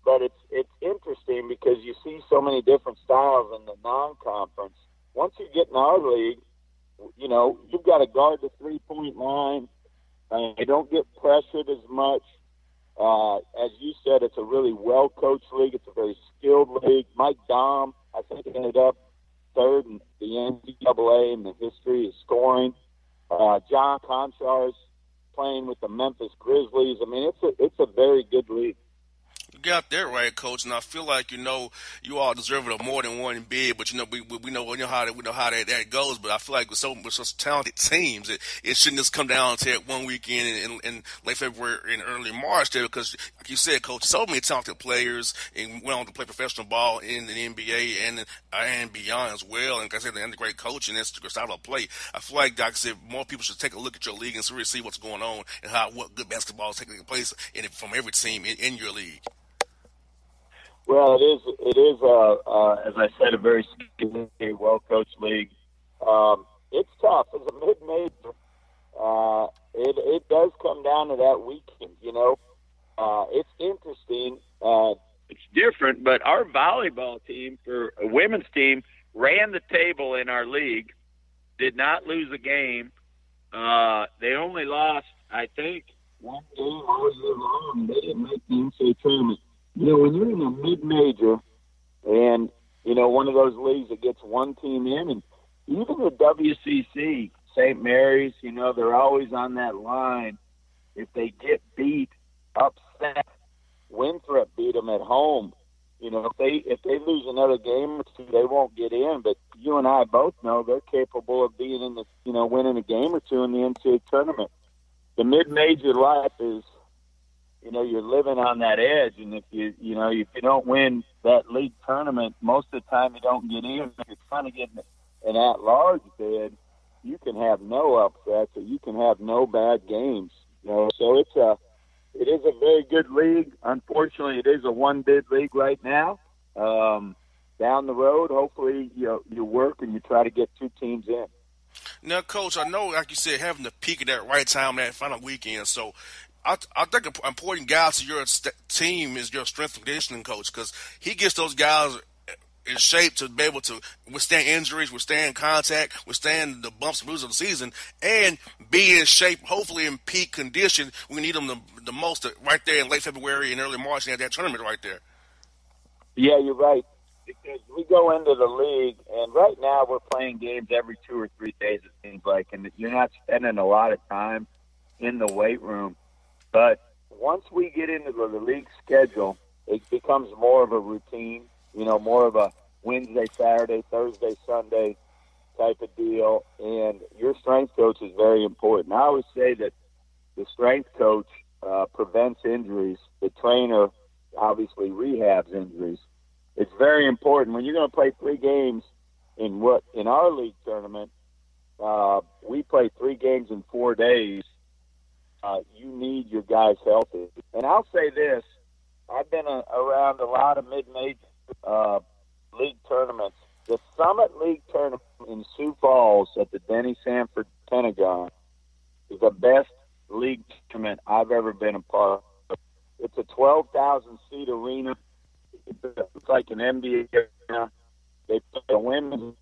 but it's interesting because you see so many different styles in the non-conference. Once you get in our league, you know, you've got to guard the three-point line. They don't get pressured as much. As you said, it's a really well-coached league. It's a very skilled league. Mike Dom, I think, ended up third in the NCAA in the history of scoring. John Conchar is playing with the Memphis Grizzlies. I mean, it's a very good league. You got that right, Coach, and I feel like, you know, you all deserve it more than one bid, but, you know, we know how that goes, but I feel like with such talented teams, it shouldn't just come down to that one weekend in late February and early March there, because, like you said, Coach, so many talented players and went on to play professional ball in the NBA and beyond as well, and like I said, they're great coach, and that's the style of play. I feel like, Doc said, more people should take a look at your league and really see what's going on and what good basketball is taking place from every team in your league. Well, it is, as I said, a very well-coached league. It's tough. As a mid-major, it does come down to that weekend, you know. It's interesting. It's different, but our volleyball team, for a women's team, ran the table in our league, did not lose a game. They only lost, I think, one game all year long. They didn't make the NCAA tournament. You know, when you're in a mid-major and, you know, one of those leagues that gets one team in, and even the WCC, St. Mary's, you know, they're always on that line. If they get beat, upset, Winthrop beat them at home. You know, if they lose another game or two, they won't get in. But you and I both know they're capable of being in the, you know, winning a game or two in the NCAA tournament. The mid-major life is, you know, you're living on that edge, and if you don't win that league tournament, most of the time you don't get in. If you're trying to get an at-large bid, you can have no upsets or you can have no bad games. You know, so it is a very good league. Unfortunately, it is a one-bid league right now. Down the road, hopefully you work and you try to get two teams in. Now, Coach, I know, like you said, having the peak at that right time, that final weekend, so. I think an important guy to your team is your strength and conditioning coach, because he gets those guys in shape to be able to withstand injuries, withstand contact, withstand the bumps and bruises of the season, and be in shape, hopefully in peak condition. We need them the most right there in late February and early March, and have that tournament right there. Yeah, you're right. Because we go into the league, and right now we're playing games every 2 or 3 days, it seems like, and you're not spending a lot of time in the weight room. But once we get into the league schedule, it becomes more of a routine, you know, more of a Wednesday, Saturday, Thursday, Sunday type of deal. And your strength coach is very important. I always say that the strength coach prevents injuries. The trainer obviously rehabs injuries. It's very important. When you're going to play 3 games in our league tournament, we play 3 games in 4 days. You need your guys healthy. And I'll say this. I've been around a lot of mid-major league tournaments. The Summit League tournament in Sioux Falls at the Denny Sanford Pentagon is the best league tournament I've ever been a part of. It's a 12,000-seat arena. It's like an NBA arena. They play the women's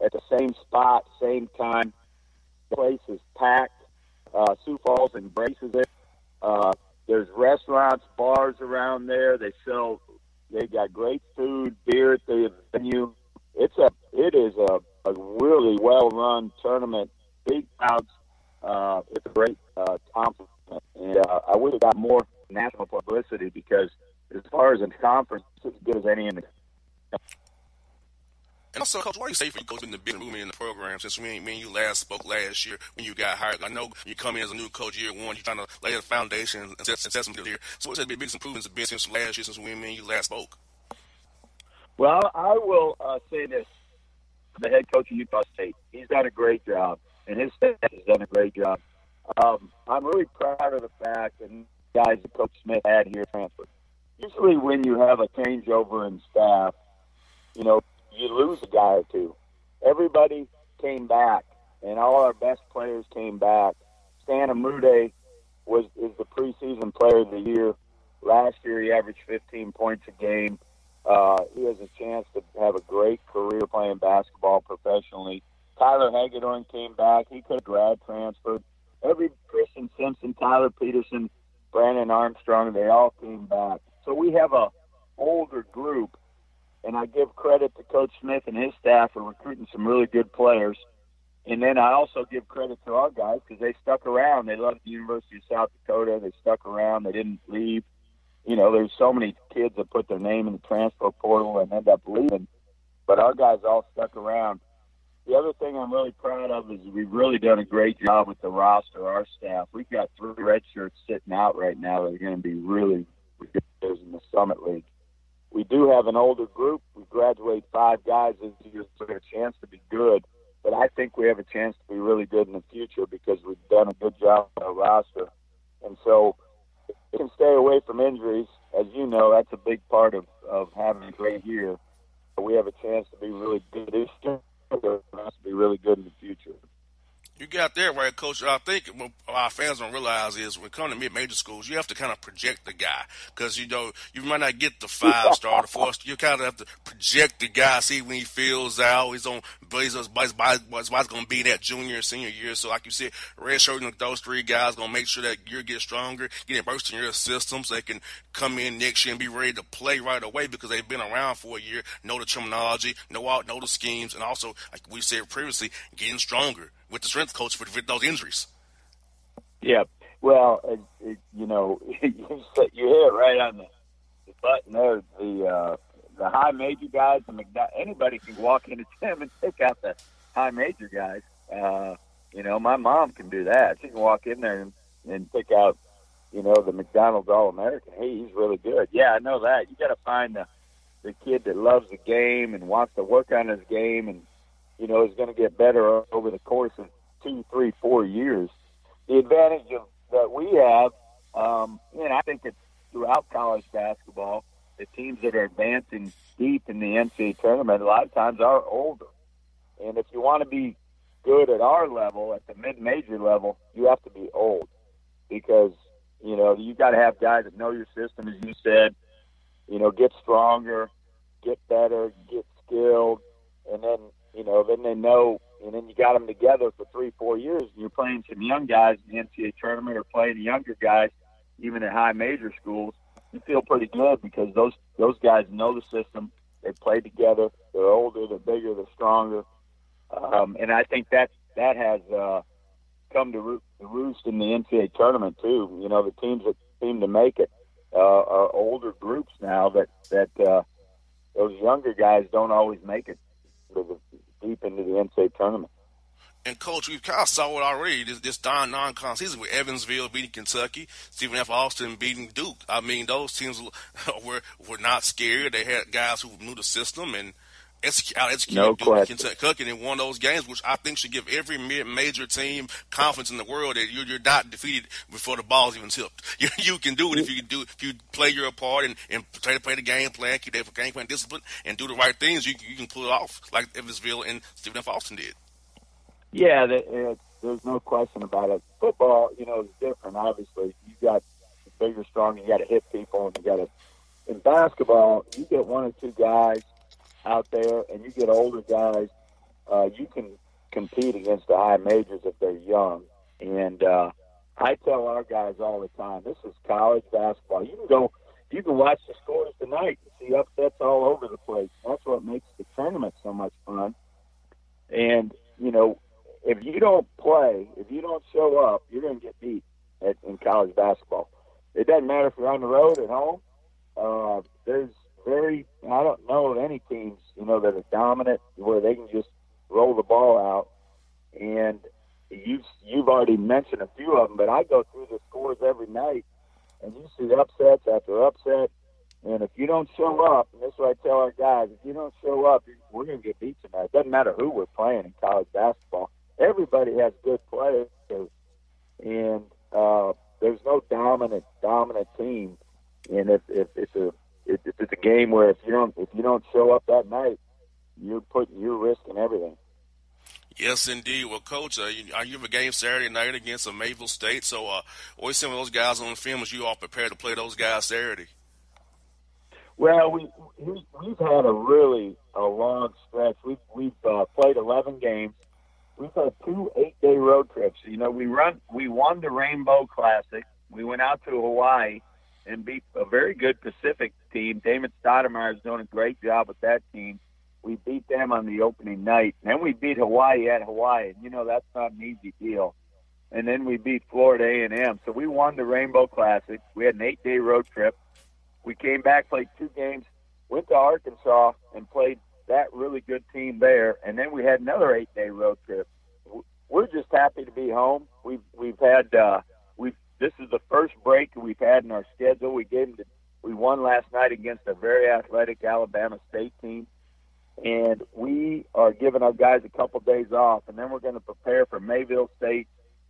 at the same spot, same time. The place is packed. Sioux Falls embraces it. There's restaurants, bars around there. They got great food, beer at the venue. It is a really well-run tournament. Big crowds. It's a great conference, and I would have got more national publicity because, as far as a conference, it's as good as any in the. And also, Coach, what do you say for you coaching the big room in the program since when you last spoke last year when you got hired? I know you come in as a new coach year one. You're trying to lay the foundation and set some good here. So what's the biggest improvements have been since last year, since when you last spoke? Well, I will say this. The head coach of Utah State, he's done a great job, and his staff has done a great job. I'm really proud of the fact and guys that Coach Smith had here transferred. Usually when you have a changeover in staff, you know, you lose a guy or two. Everybody came back, and all our best players came back. Stan Amude is the preseason player of the year. Last year he averaged 15 points a game. He has a chance to have a great career playing basketball professionally. Tyler Hagedorn came back. He could have grad transferred. Every Christian Simpson, Tyler Peterson, Brandon Armstrong, they all came back. So we have a older group, and I give credit to Coach Smith and his staff for recruiting some really good players. And then I also give credit to our guys because they stuck around. They loved the University of South Dakota. They stuck around. They didn't leave. You know, there's so many kids that put their name in the transfer portal and end up leaving. But our guys all stuck around. The other thing I'm really proud of is we've really done a great job with the roster, our staff. We've got 3 redshirts sitting out right now that are going to be really good in the Summit League. We do have an older group. We graduate 5 guys this year, so we have a chance to be good. But I think we have a chance to be really good in the future because we've done a good job with our roster. And so we can stay away from injuries. As you know, that's a big part of having a great year. But we have a chance to be really good this year. To be really good in the future. You got that right, Coach. I think what our fans don't realize is when it comes to mid-major schools, you have to kind of project the guy because, you know, you might not get the 5-star, the 4-star. You kind of have to project the guy, see when he feels out. His body's going to be that junior and senior year. So, like you said, redshirting those 3 guys going to make sure that you get stronger, get immersed in your system so they can come in next year and be ready to play right away because they've been around for a year, know the terminology, know the schemes, and also, like we said previously, getting stronger with the strength coach for those injuries. Yeah, well, you know, you hit right on the button there. The high major guys, anybody can walk into gym and take out the high major guys. You know, my mom can do that. She can walk in there and pick out, you know, the McDonald's All-American. Hey, he's really good. Yeah, I know that. You got to find the kid that loves the game and wants to work on his game and, you know, is going to get better over the course of 2, 3, 4 years. The advantage that we have, and I think it's throughout college basketball, the teams that are advancing deep in the NCAA tournament a lot of times are older. And if you want to be good at our level, at the mid-major level, you have to be old because, you know, you got to have guys that know your system, as you said, you know, get stronger, get better, get skilled, and then, you know, then they know, and then you got them together for 3, 4 years, and you're playing some young guys in the NCAA tournament or playing the younger guys, even at high major schools. You feel pretty good because those guys know the system. They play together. They're older. They're bigger. They're stronger. And I think that has come to roost in the NCAA tournament too. You know, the teams that seem to make it are older groups now that those younger guys don't always make it deep into the NCAA tournament. And, Coach, we kind of saw it already this non-con season with Evansville beating Kentucky, Stephen F. Austin beating Duke. I mean, those teams were not scared. They had guys who knew the system and out-executed Duke and Kentucky and won those games, which I think should give every major team confidence in the world that you're not defeated before the ball's even tipped. You can do it if you play your part and try to play the game plan, keep that game plan discipline, and do the right things. You can pull it off like Evansville and Stephen F. Austin did. Yeah, there's no question about it. Football, you know, is different. Obviously, you got bigger, stronger. You got to hit people, and you got to. In basketball, you get 1 or 2 guys out there, and you get older guys, you can compete against the high majors if they're young. And I tell our guys all the time, this is college basketball. You can watch the scores tonight and see upsets all over the place. That's what makes the tournament so much fun. And, you know, if you don't play, if you don't show up, you're going to get beat in college basketball. It doesn't matter if you're on the road, at home. There's I don't know any teams, that are dominant where they can just roll the ball out. And you've already mentioned a few of them, but I go through the scores every night, and you see upsets after upset. And if you don't show up, and that's what I tell our guys, if you don't show up, we're going to get beat tonight. It doesn't matter who we're playing in college basketball. Everybody has good players, and there's no dominant team. And if it's a game where if you don't show up that night, you're risking everything. Yes, indeed. Well, Coach, you have a game Saturday night against Mayville State, so always send those guys on the film as you all prepare to play those guys Saturday. Well, we've had a really long stretch. We've played 11 games. We've had 2 8-day road trips. We won the Rainbow Classic. We went out to Hawaii and beat a very good Pacific team. Damon Stoudemire is doing a great job with that team. We beat them on the opening night. Then we beat Hawaii at Hawaii. That's not an easy deal. And then we beat Florida A&M. So we won the Rainbow Classic. We had an 8-day road trip. We came back, played 2 games, went to Arkansas and played that really good team there. And then we had another 8-day road trip. We're just happy to be home. This is the first break we've had in our schedule. We won last night against a very athletic Alabama State team. And we are giving our guys a couple days off, and then we're going to prepare for Mayville State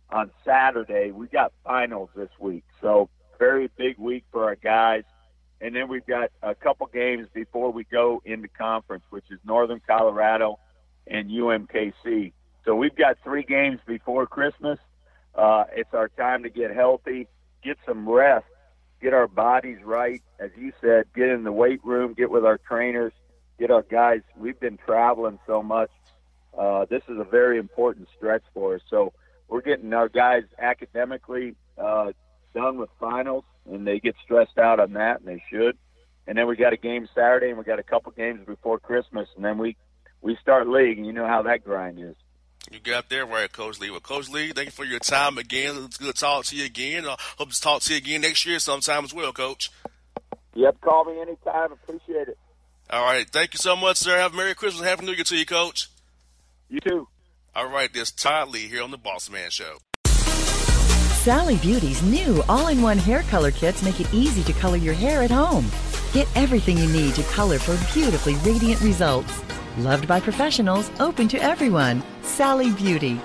on Saturday. We got finals this week, so very big week for our guys. And then we've got a couple games before we go into conference, which is Northern Colorado and UMKC. So we've got 3 games before Christmas. It's our time to get healthy, get some rest, get our bodies right. As you said, get in the weight room, get with our trainers, get our guys. We've been traveling so much. This is a very important stretch for us. So we're getting our guys academically done with finals, and they get stressed out on that, and they should. And then we got a game Saturday, and we got a couple games before Christmas, and then we start league, and you know how that grind is. You got there right, Coach Lee. Well, Coach Lee, thank you for your time again. It's good to talk to you again. I hope to talk to you again next year sometime as well, Coach. Yep, call me anytime. Appreciate it. All right. Thank you so much, sir. Have a Merry Christmas. Happy New Year to you, Coach. You too. All right. This is Todd Lee here on The Boss Man Show. Sally Beauty's new all-in-one hair color kits make it easy to color your hair at home. Get everything you need to color for beautifully radiant results. Loved by professionals, open to everyone. Sally Beauty.